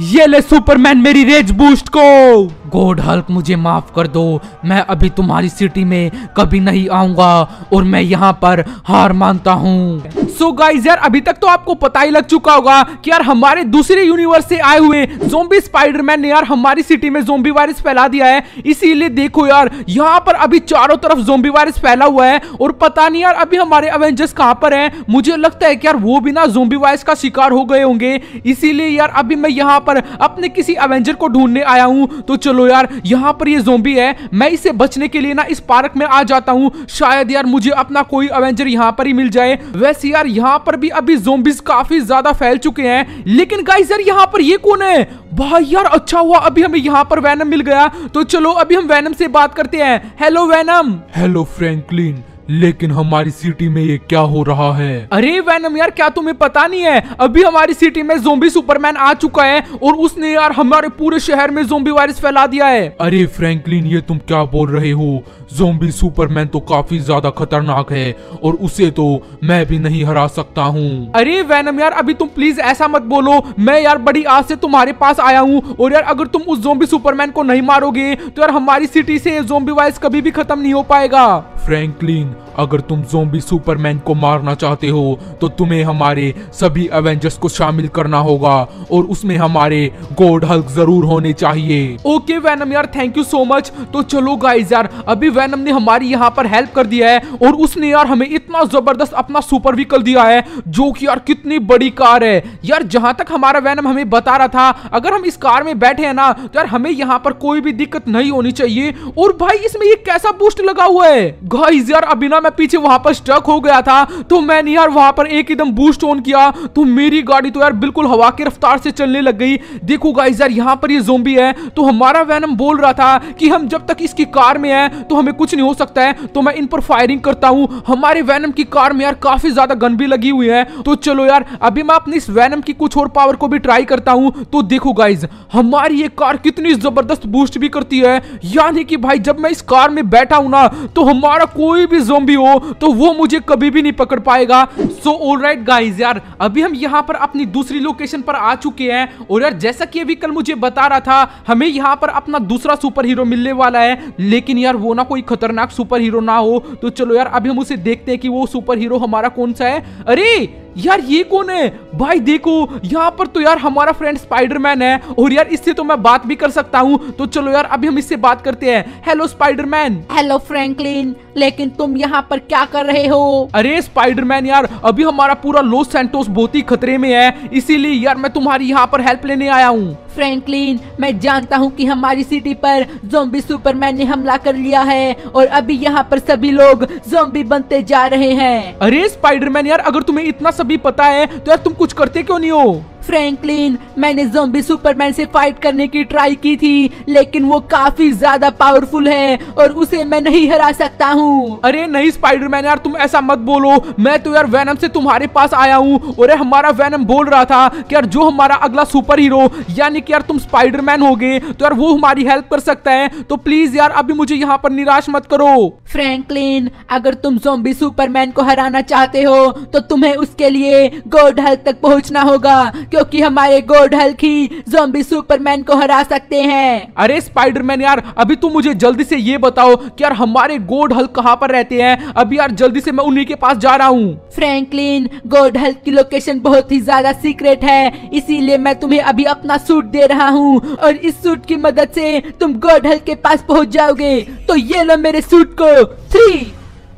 ये ले सुपरमैन मेरी रेज बूस्ट को। गॉड हल्क मुझे माफ कर दो, मैं अभी तुम्हारी सिटी में कभी नहीं आऊंगा और मैं यहाँ पर हार मानता हूँ। सो गाइस यार अभी तक तो आपको पता ही लग चुका होगा कि यार हमारे दूसरे यूनिवर्स से आए हुए ज़ोंबी स्पाइडरमैन ने यार हमारी सिटी में ज़ोंबी वायरस फैला दिया है। इसीलिए देखो यार यहाँ पर अभी चारों तरफ ज़ोंबी वायरस फैला हुआ है और पता नहीं यार अभी हमारे एवेंजर्स कहाँ पर हैं। मुझे लगता है कि यार वो भी ना ज़ोंबी वायरस का शिकार हो गए होंगे। इसीलिए यार अभी मैं यहाँ पर अपने किसी एवेंजर को ढूंढने आया हूँ। तो चलो यार यहाँ पर ये ज़ोंबी है, मैं इसे बचने के लिए ना इस पार्क में आ जाता हूँ। शायद यार मुझे अपना कोई एवेंजर यहाँ पर ही मिल जाए। वैसे यार यहाँ पर भी अभी ज़ोंबीज काफी ज्यादा फैल चुके हैं। लेकिन गाइस यार यहाँ पर ये कौन है भाई? यार अच्छा हुआ अभी हमें यहाँ पर वैनम मिल गया। तो चलो अभी हम वैनम से बात करते हैं। Hello Venom. हेलो फ्रैंकलिन, लेकिन हमारी सिटी में ये क्या हो रहा है? अरे वैनम यार क्या तुम्हें पता नहीं है, अभी हमारी सिटी में ज़ोंबी सुपरमैन आ चुका है और उसने यार हमारे पूरे शहर में ज़ोंबी वायरस फैला दिया है। अरे फ्रैंकलिन ये तुम क्या बोल रहे हो? ज़ोंबी सुपरमैन तो काफी ज्यादा खतरनाक है और उसे तो मैं भी नहीं हरा सकता हूँ। अरे वैनम यार अभी तुम प्लीज ऐसा मत बोलो, मैं यार बड़ी आस से तुम्हारे पास आया हूँ और यार अगर तुम उस ज़ोंबी सुपरमैन को नहीं मारोगे तो यार हमारी सिटी से ज़ोंबी वायरस कभी भी खत्म नहीं हो पाएगा। फ्रैंकलिन अगर तुम ज़ोंबी सुपरमैन को मारना चाहते हो तो तुम्हें हमारे सभी एवेंजर्स को शामिल करना होगा और उसमें हमारे गॉड हल्क जरूर होने चाहिए। ओके वैनम यार थैंक यू सो मच। तो चलो गाइस यार अभी वैनम ने हमारी यहाँ पर हेल्प कर दिया है और उसने यार हमें इतना जबरदस्त अपना सुपर व्हीकल दिया है जो कि यार कितनी बड़ी कार है। यार जहाँ तक हमारा वैनम हमें बता रहा था अगर हम इस कार में बैठे हैं ना तो यार हमें यहाँ पर कोई भी दिक्कत नहीं होनी चाहिए। और भाई इसमें ये कैसा बूस्ट लगा हुआ है गाइस यार। अभी ना मैं पीछे वहां पर स्टक हो गया था तो मैंने यार वहां पर एकदम बूस्ट ऑन किया तो मेरी गाड़ी तो यार बिल्कुल हवा की रफ्तार से चलने लग गई। देखो गाइस यार यहाँ पर ये ज़ोंबी है तो हमारा वैनम बोल रहा था कि हम जब तक इसकी कार में हैं तो हमें कुछ नहीं हो सकता है। तो मैं इन पर फायरिंग करता हूँ। हमारे वैनम की कार में यार काफी ज्यादा गन भी लगी हुई है। तो चलो यार अभी मैं अपने इस वैनम की कुछ और पावर को भी ट्राई करता हूँ। तो देखो गाइस हमारी ये कार कितनी जबरदस्त बूस्ट भी करती है, यानी कि भाई जब मैं इस कार में बैठा हूँ ना तो हमारा कोई भी ज़ोंबी हो तो वो मुझे कभी भी नहीं पकड़ पाएगा। सो ऑलराइट गाइस यार अभी हम यहाँ पर अपनी दूसरी लोकेशन पर आ चुके हैं और यार जैसा कि अभी कल मुझे बता रहा था हमें यहाँ पर अपना दूसरा सुपर हीरो मिलने वाला है। लेकिन यार वो ना कोई खतरनाक सुपर हीरो ना हो। तो चलो यार अभी हम उसे देखते हैं कि वो सुपर हीरो हमारा कौन सा है। अरे यार ये कौन है भाई? देखो यहाँ पर तो यार हमारा फ्रेंड स्पाइडरमैन है और यार इससे तो मैं बात भी कर सकता हूँ। तो चलो यार अभी हम इससे बात करते हैं। Hello Spiderman. हेलो फ्रैंकलिन, लेकिन तुम यहाँ पर क्या कर रहे हो? अरे स्पाइडरमैन यार अभी हमारा पूरा लॉस सैंटोस बहुत ही खतरे में है, इसीलिए यार मैं तुम्हारी यहाँ पर हेल्प लेने आया हूँ। फ्रैंकलिन मैं जानता हूँ कि हमारी सिटी पर ज़ोंबी सुपरमैन ने हमला कर लिया है और अभी यहाँ पर सभी लोग ज़ोंबी बनते जा रहे हैं। अरे स्पाइडरमैन यार अगर तुम्हें इतना सभी पता है तो यार तुम कुछ करते क्यों नहीं हो? फ्रैंकलिन मैंने ज़ोंबी सुपरमैन से फाइट करने की ट्राई की थी, लेकिन वो काफी ज्यादा पावरफुल है और उसे मैं नहीं हरा सकता हूँ। अरे नहीं स्पाइडरमैन यार तुम ऐसा मत बोलो, मैं तो यार वैनम से तुम्हारे पास आया हूँ और हमारा वैनम बोल रहा था कि यार जो हमारा अगला सुपर हीरो यानी कि यार तुम स्पाइडरमैन हो गए तो यार वो हमारी हेल्प कर सकता है। तो प्लीज यार अभी मुझे यहाँ पर निराश मत करो। फ्रैंकलिन अगर तुम ज़ोंबी सुपरमैन को हराना चाहते हो तो तुम्हें उसके लिए गॉड हल्क तक पहुँचना होगा, क्योंकि हमारे गॉड हल्क ही ज़ोंबी सुपरमैन को हरा सकते हैं। अरे स्पाइडरमैन यार अभी तुम मुझे जल्दी से ये बताओ कि यार हमारे गॉड हल्क कहाँ पर रहते हैं। अभी यार जल्दी से मैं उन्हीं के पास जा रहा हूँ। फ्रैंकलिन गॉड हल्क की लोकेशन बहुत ही ज्यादा सीक्रेट है, इसीलिए मैं तुम्हें अभी अपना सूट दे रहा हूँ और इस सूट की मदद से तुम गॉड हल्क के पास पहुँच जाओगे। तो ये लो मेरे सूट को। 3,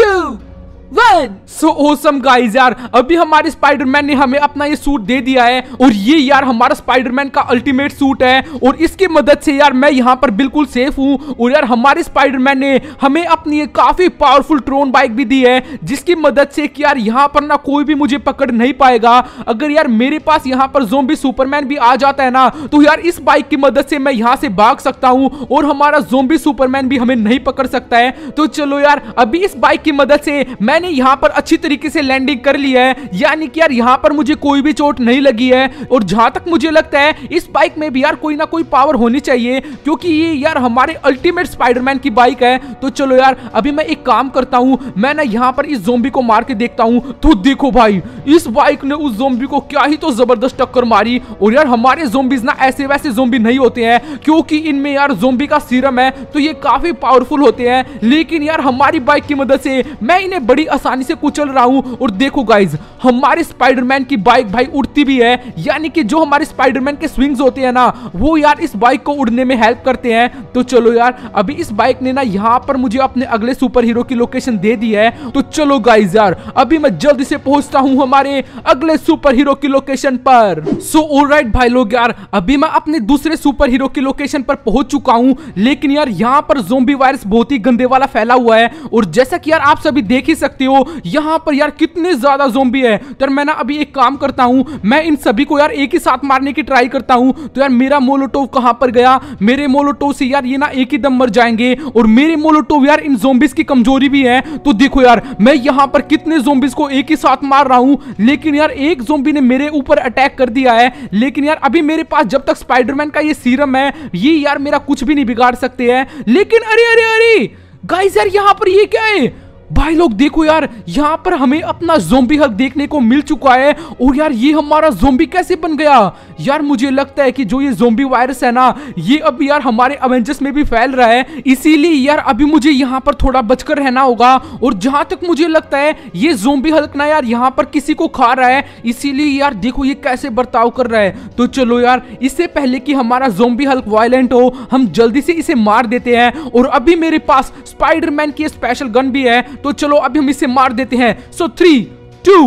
2, 1। सो ऑसम गाइस यार अभी हमारे स्पाइडरमैन ने हमें अपना ये सूट दे दिया है और ये यार हमारा स्पाइडरमैन का अल्टीमेट सूट है और इसकी मदद से यार मैं यहाँ पर बिल्कुल सेफ हूँ। और यार हमारे स्पाइडरमैन ने हमें अपनी ये काफी पावरफुल ट्रोन बाइक भी दी है, जिसकी मदद से कि यार यहाँ पर ना कोई भी मुझे पकड़ नहीं पाएगा। अगर यार मेरे पास यहाँ पर ज़ोंबी सुपरमैन भी आ जाता है ना तो यार इस बाइक की मदद से मैं यहाँ से भाग सकता हूँ और हमारा ज़ोंबी सुपरमैन भी हमें नहीं पकड़ सकता है। तो चलो यार अभी इस बाइक की मदद से मैं मैंने यहाँ पर अच्छी तरीके से लैंडिंग कर लिया है, यानी कि यार यहाँ पर मुझे कोई भी चोट नहीं लगी है। और जहां तक मुझे लगता है इस बाइक में भी यार कोई ना कोई पावर होनी चाहिए, क्योंकि ये यार हमारे अल्टीमेट स्पाइडरमैन की बाइक है। तो चलो यार अभी मैं एक काम करता हूँ, मैं ना यहाँ पर इस ज़ोंबी को मार के देखता हूँ। तो देखो भाई, इस बाइक ने उस ज़ोंबी को क्या ही तो जबरदस्त टक्कर मारी। और यार हमारे ज़ोंबीज ना ऐसे वैसे ज़ोंबी नहीं होते हैं, क्योंकि इनमें यार ज़ोंबी का सीरम है तो ये काफी पावरफुल होते हैं। लेकिन यार हमारी बाइक की मदद से मैं इन्हें बड़ी आसानी से कुचल रहा हूँ। और देखो गाइज, हमारे स्पाइडरमैन की बाइक भाई उड़ती भी है, यानी कि जो हमारे स्पाइडरमैन के स्विंग्स होते हैं ना, वो यार इस बाइक को उड़ने में हेल्प करते हैं। तो चलो यार अभी इस बाइक ने ना यहाँ पर मुझे अपने अगले सुपर हीरो की लोकेशन दे दी है। तो चलो गाइज यार अभी मैं जल्दी से पहुंचता हूँ हमारे अगले सुपर हीरो की लोकेशन पर। सो ऑलराइट भाई लोग, यार अभी मैं अपने दूसरे सुपर हीरो की लोकेशन पर पहुंच चुका हूँ। लेकिन यार यहाँ पर ज़ोंबी वायरस बहुत ही गंदे वाला फैला हुआ है, और जैसा कि यार आप सभी देख ही सकते हो यहाँ पर यार कितने ज्यादा ज़ोंबी है। तो मैं ना अभी एक काम करता हूँ, मैं इन सभी को यार एक ही साथ मारने की ट्राई करता हूँ। तो यार मेरा मोलोटोव कहाँ पर गया? मेरे मोलोटोव से यार ये ना एक ही दम मर जाएंगे, और मेरे मोलोटोव यार इन ज़ोंबीज की कमजोरी भी है। तो देखो यार मैं यहाँ पर कितने ज़ोंबीज को एक ही साथ मार रहा हूँ, लेकिन यार एक ज़ोंबी ने मेरे ऊपर अटैक कर दिया है। लेकिन यार अभी मेरे पास जब तक स्पाइडरमैन का ये सीरम है, ये यार मेरा कुछ भी नहीं बिगाड़ सकते हैं। लेकिन अरे अरे अरे गाइस यार यहाँ पर ये क्या है भाई लोग? देखो यार यहाँ पर हमें अपना ज़ोंबी हल्क देखने को मिल चुका है। और यार ये हमारा ज़ोंबी कैसे बन गया? यार मुझे लगता है कि जो ये ज़ोंबी वायरस है ना, ये अब यार हमारे अवेंजर्स में भी फैल रहा है, इसीलिए यार अभी मुझे यहाँ पर थोड़ा बचकर रहना होगा। और जहाँ तक मुझे लगता है ये ज़ोंबी हल्क ना यार यहाँ पर किसी को खा रहा है, इसीलिए यार देखो ये कैसे बर्ताव कर रहा है। तो चलो यार इससे पहले कि हमारा ज़ोंबी हल्क वायलेंट हो, हम जल्दी से इसे मार देते हैं। और अभी मेरे पास स्पाइडरमैन की स्पेशल गन भी है, तो चलो अभी हम इसे मार देते हैं। So 3, 2,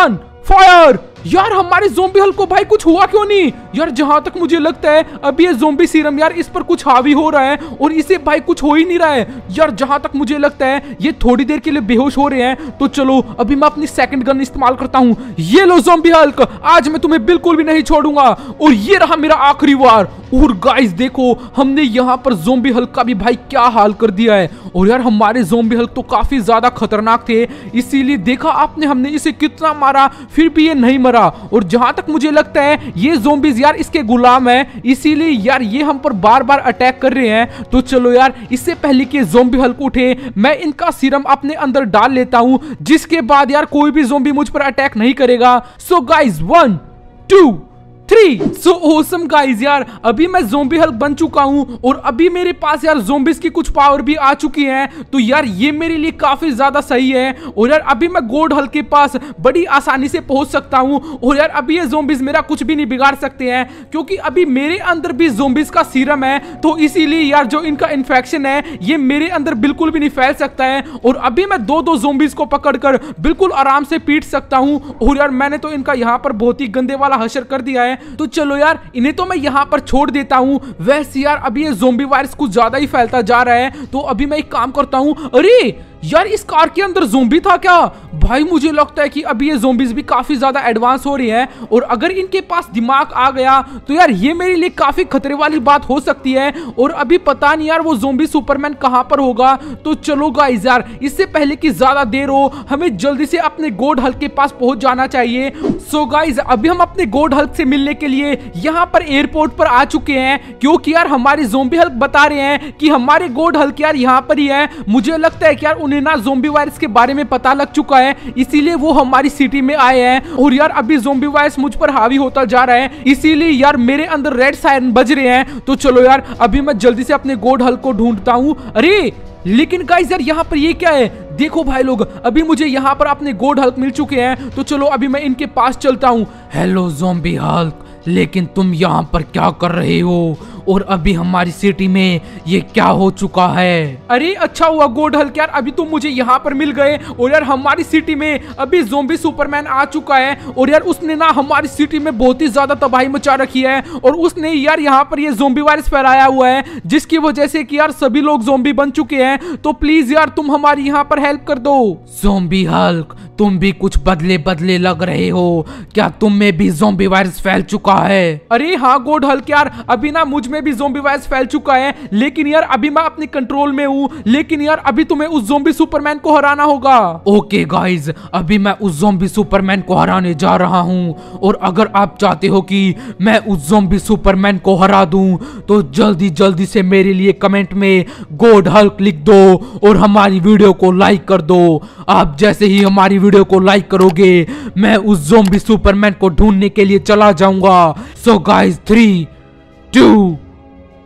1 fire! यार हमारे ज़ोंबी हल्क को भाई कुछ हुआ क्यों नहीं? यार जहां तक मुझे लगता है अभी ये ज़ोंबी सीरम यार इस पर कुछ हावी हो रहा है, और इसे भाई कुछ हो ही नहीं रहा है। यार जहां तक मुझे लगता है ये थोड़ी देर के लिए बेहोश हो रहे हैं। तो चलो अभी मैं अपनी सेकंड गन इस्तेमाल करता हूं। ये लो ज़ोंबी हल्क, आज मैं तुम्हें बिल्कुल भी नहीं छोड़ूंगा। और ये रहा मेरा आखिरी वार। और गाइस देखो हमने यहाँ पर ज़ोंबी हल्क का भी भाई क्या हाल कर दिया है। और यार हमारे ज़ोंबी हल्क तो काफी ज्यादा खतरनाक थे, इसीलिए देखा आपने हमने इसे कितना मारा, फिर भी ये नहीं। और जहां तक मुझे लगता है ये ज़ोंबीज़ यार इसके गुलाम हैं, इसीलिए यार ये हम पर बार-बार अटैक कर रहे हैं। तो चलो यार इससे पहले कि ज़ोंबी हल्क उठे, मैं इनका सीरम अपने अंदर डाल लेता हूं, जिसके बाद यार कोई भी ज़ोंबी मुझ पर अटैक नहीं करेगा। So guys 1, 2, 3 so awesome guys यार अभी मैं ज़ोंबी हल्क बन चुका हूँ, और अभी मेरे पास यार ज़ोंबीज की कुछ पावर भी आ चुकी हैं। तो यार ये मेरे लिए काफ़ी ज़्यादा सही है। और यार अभी मैं गॉड हल्क के पास बड़ी आसानी से पहुँच सकता हूँ। और यार अभी ये ज़ोंबीज मेरा कुछ भी नहीं बिगाड़ सकते हैं, क्योंकि अभी मेरे अंदर भी ज़ोंबीज का सीरम है। तो इसीलिए यार जो इनका इन्फेक्शन है ये मेरे अंदर बिल्कुल भी नहीं फैल सकता है। और अभी मैं दो ज़ोंबीज को पकड़ कर बिल्कुल आराम से पीट सकता हूँ। और यार मैंने तो इनका यहाँ पर बहुत ही गंदे वाला हशर कर दिया है। तो चलो यार इन्हें तो मैं यहाँ पर छोड़ देता हूँ। वैसे यार अभी ये ज़ोंबी वायरस कुछ ज्यादा ही फैलता जा रहा है, तो अभी मैं एक काम करता हूँ। अरे यार इस कार के अंदर ज़ोंबी था क्या? भाई मुझे लगता है कि अभी ये ज़ोंबीज भी काफ़ी ज़्यादा एडवांस हो रहे हैं, और अगर इनके पास दिमाग आ गया तो यार ये मेरे लिए काफ़ी खतरे वाली बात हो सकती है। और अभी पता नहीं यार वो ज़ोंबी सुपरमैन कहाँ पर होगा। तो चलो गाइस यार इससे पहले कि ज़्यादा देर हो, हमें जल्दी से अपने गॉड हल्क के पास पहुँच जाना चाहिए। सो गाइस अभी हम अपने गॉड हल्क से मिलने के लिए यहाँ पर एयरपोर्ट पर आ चुके हैं, क्योंकि यार हमारे ज़ोंबी हल्क बता रहे हैं कि हमारे गॉड हल्क यार यहाँ पर ही है। मुझे लगता है कि यार ना ज़ोंबी वायरस के बारे में पता लग चुका है, इसीलिए वो हमारी सिटी में आए हैं। और यार अभी ज़ोंबी वायरस मुझ पर हावी होता जा रहा है, इसीलिए यार मेरे अंदर रेड सायरन बज रहे हैं। तो चलो यार अभी मैं जल्दी से अपने गॉड हल्क को ढूंढता हूँ। अरे लेकिन गाइस यार यहाँ पर ये क्या है? देखो भाई लोग अभी मुझे यहाँ पर अपने गॉड हल्क मिल चुके हैं। तो चलो अभी मैं इनके पास चलता हूँ। हेलो ज़ोंबी हल्क, लेकिन तुम यहाँ पर क्या कर रहे हो, और अभी हमारी सिटी में ये क्या हो चुका है? अरे अच्छा हुआ गॉड हल्क यार अभी तुम मुझे यहाँ पर मिल गए। और यार हमारी सिटी में अभी ज़ोंबी सुपरमैन आ चुका है, और यार उसने ना हमारी सिटी में बहुत ही ज्यादा तबाही मचा रखी है। और उसने यार यहाँ पर ये ज़ोंबी वायरस फैलाया हुआ है, जिसकी वजह से कि यार सभी लोग ज़ोंबी बन चुके हैं। तो प्लीज यार तुम हमारी यहाँ पर हेल्प कर दो। ज़ोंबी हल्क तुम भी कुछ बदले बदले लग रहे हो, क्या तुम में भी ज़ोंबी वायरस फैल चुका है? अरे हाँ गॉड हल्क यार अभी ना मुझ में भी ज़ोंबी वायरस फैल चुका है, लेकिन यार अभी मैं अपने कंट्रोल में हूँ। लेकिन यार अभी तुम्हें उस ज़ोंबी सुपरमैन को हराना होगा। ओके गाइस, अभी मैं उस ज़ोंबी सुपरमैन को हराने जा रहा हूँ, और अगर आप चाहते हो कि मैं उस ज़ोंबी सुपरमैन को हरा दूं तो जल्दी जल्दी से मेरे लिए कमेंट में गॉड हल्क लिख दो और हमारी वीडियो को लाइक कर दो। आप जैसे ही हमारी वीडियो को लाइक करोगे मैं उस ज़ोंबी सुपरमैन को ढूंढने के लिए चला जाऊंगा। So guys 3, 2,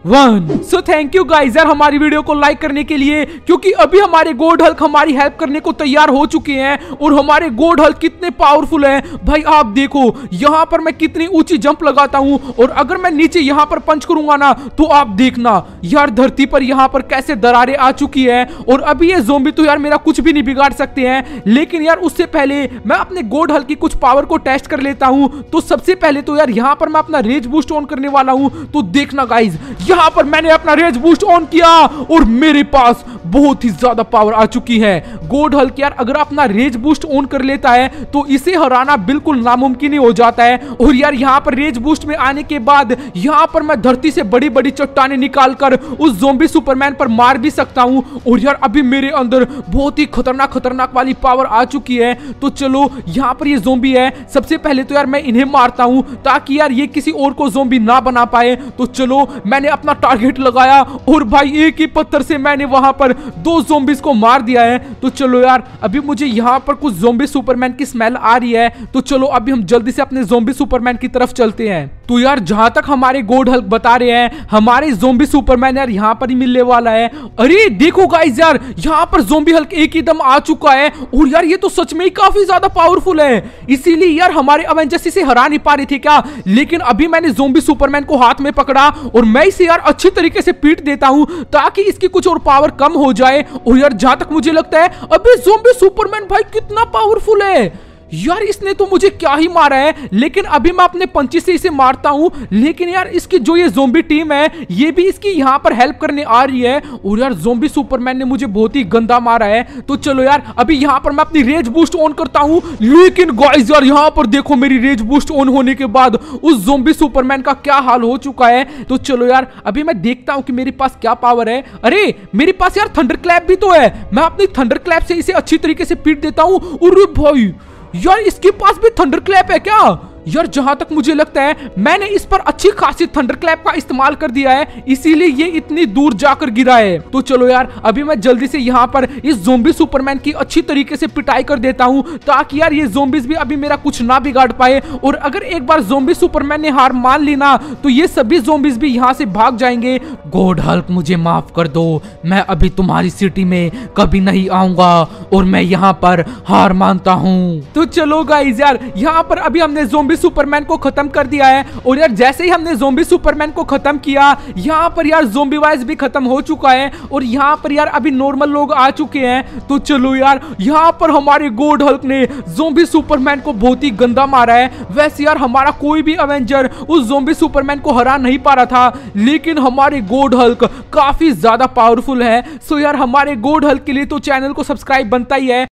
1। So thank you guys यार हमारी वीडियो को लाइक करने के लिए, क्योंकि अभी हमारे गॉड हल्क हमारी हेल्प करने को तैयार हो चुके हैं। और हमारे गॉड हल्क कितने पावरफुल हैं भाई, आप देखो यहाँ पर मैं कितनी ऊंची जंप लगाता हूँ, और अगर मैं नीचे यहाँ पर पंच करूंगा ना तो आप देखना यार धरती पर यहाँ पर कैसे दरारें आ चुकी है। और अभी ये ज़ोंबी तो यार मेरा कुछ भी नहीं बिगाड़ सकते हैं, लेकिन यार उससे पहले मैं अपने गॉड हल्क की कुछ पावर को टेस्ट कर लेता हूँ। तो सबसे पहले तो यार यहाँ पर मैं अपना रेज बूस्ट ऑन करने वाला हूँ। तो देखना गाइज यहाँ पर मैंने अपना रेज बूस्ट ऑन किया और मेरे पास बहुत ही ज्यादा पावर आ चुकी है। गॉड हल्क यार अगर अपना रेज बूस्ट ऑन कर लेता है तो इसे हराना बिल्कुल नामुमकिन ही हो जाता है। और यार यहाँ पर रेज बूस्ट में आने के बाद यहाँ पर मैं धरती से बड़ी बड़ी चट्टानें निकालकर उस ज़ोंबी सुपरमैन पर मार भी सकता हूँ। और यार अभी मेरे अंदर बहुत ही खतरनाक वाली पावर आ चुकी है। तो चलो यहाँ पर ये ज़ोंबी है, सबसे पहले तो यार मैं इन्हें मारता हूँ ताकि यार ये किसी और को ज़ोंबी ना बना पाए। तो चलो मैंने अपना टारगेट लगाया और भाई एक ही पत्थर से मैंने वहां पर 2 ज़ोंबीज को मार दिया है। तो चलो यार अभी मुझे यहां पर कुछ ज़ोंबी सुपरमैन की स्मेल आ रही है। तो चलो अभी हम जल्दी से अपने ज़ोंबी सुपरमैन की तरफ चलते हैं। तो यार जहां तक हमारे गॉड हल्क बता रहे हैं हमारे ज़ोंबी सुपरमैन यार यहाँ पर ही मिलने वाला है। अरे देखो गाइस यार यहाँ पर ज़ोंबी हल्क एक ही दम आ चुका है, और यार ये तो सच में ही काफी ज्यादा पावरफुल है, इसीलिए यार हमारे एवेंजर्स इसे हरा नहीं पा रहे थे क्या। लेकिन अभी मैंने ज़ोंबी सुपरमैन को हाथ में पकड़ा और मैं इसे यार अच्छे तरीके से पीट देता हूँ ताकि इसकी कुछ और पावर कम हो जाए। और यार जहां तक मुझे लगता है अबे ज़ोंबी सुपरमैन भाई कितना पावरफुल है यार, इसने तो मुझे क्या ही मारा है। लेकिन अभी मैं अपने पंची से इसे मारता हूँ, लेकिन यार इसकी जो ये ज़ोंबी टीम है ये भी इसकी यहाँ पर हेल्प करने आ रही है। और यार ज़ोंबी सुपरमैन ने मुझे बहुत ही गंदा मारा है। तो चलो यार अभी यहाँ पर मैं अपनी रेज बूस्ट ऑन करता हूँ, लेकिन गाइस यार यहाँ पर देखो मेरी रेज बूस्ट ऑन होने के बाद उस ज़ोंबी सुपरमैन का क्या हाल हो चुका है। तो चलो यार अभी मैं देखता हूँ कि मेरे पास क्या पावर है। अरे मेरे पास यार थंडर क्लैप भी तो है, मैं अपनी थंडर क्लैप से इसे अच्छी तरीके से पीट देता हूँ। अरे भाई यार इसके पास भी थंडर क्लैप है क्या। यार जहां तक मुझे लगता है मैंने इस पर अच्छी खासी थंडरक्लैप का इस्तेमाल कर दिया है, इसीलिए ये इतनी दूर जाकर गिरा है। तो चलो यार अभी मैं जल्दी से यहाँ पर इस ज़ोंबी सुपरमैन की अच्छी तरीके से पिटाई कर देता हूँ ताकि यार ये ज़ोंबीज भी अभी मेरा कुछ ना बिगाड़ पाए। और अगर एक बार ज़ोंबी सुपरमैन ने हार मान ली ना तो ये सभी ज़ोंबीज भी यहाँ से भाग जाएंगे। गॉड हल्क मुझे माफ कर दो, मैं अभी तुम्हारी सिटी में कभी नहीं आऊंगा और मैं यहाँ पर हार मानता हूँ। तो चलो गाइस यार यहाँ पर अभी हमने ज़ोंबी सुपरमैन को खत्म कर दिया है। और यार जैसे ही हमने ज़ोंबी सुपरमैन को खत्म किया यहाँ पर यार ज़ोंबी वायरस भी खत्म हो चुका है, और यहाँ पर यार अभी नॉर्मल लोग आ चुके हैं। तो चलो यार यहाँ पर हमारे गॉड हल्क ने ज़ोंबी सुपरमैन को बहुत ही गंदा मारा है। वैसे यार हमारा कोई भी एवेंजर उस ज़ोंबी सुपरमैन को हरा नहीं पा रहा था, लेकिन हमारे गॉड हल्क काफी ज्यादा पावरफुल है। सो यार हमारे गॉड हल्क के लिए तो चैनल को सब्सक्राइब बनता ही है।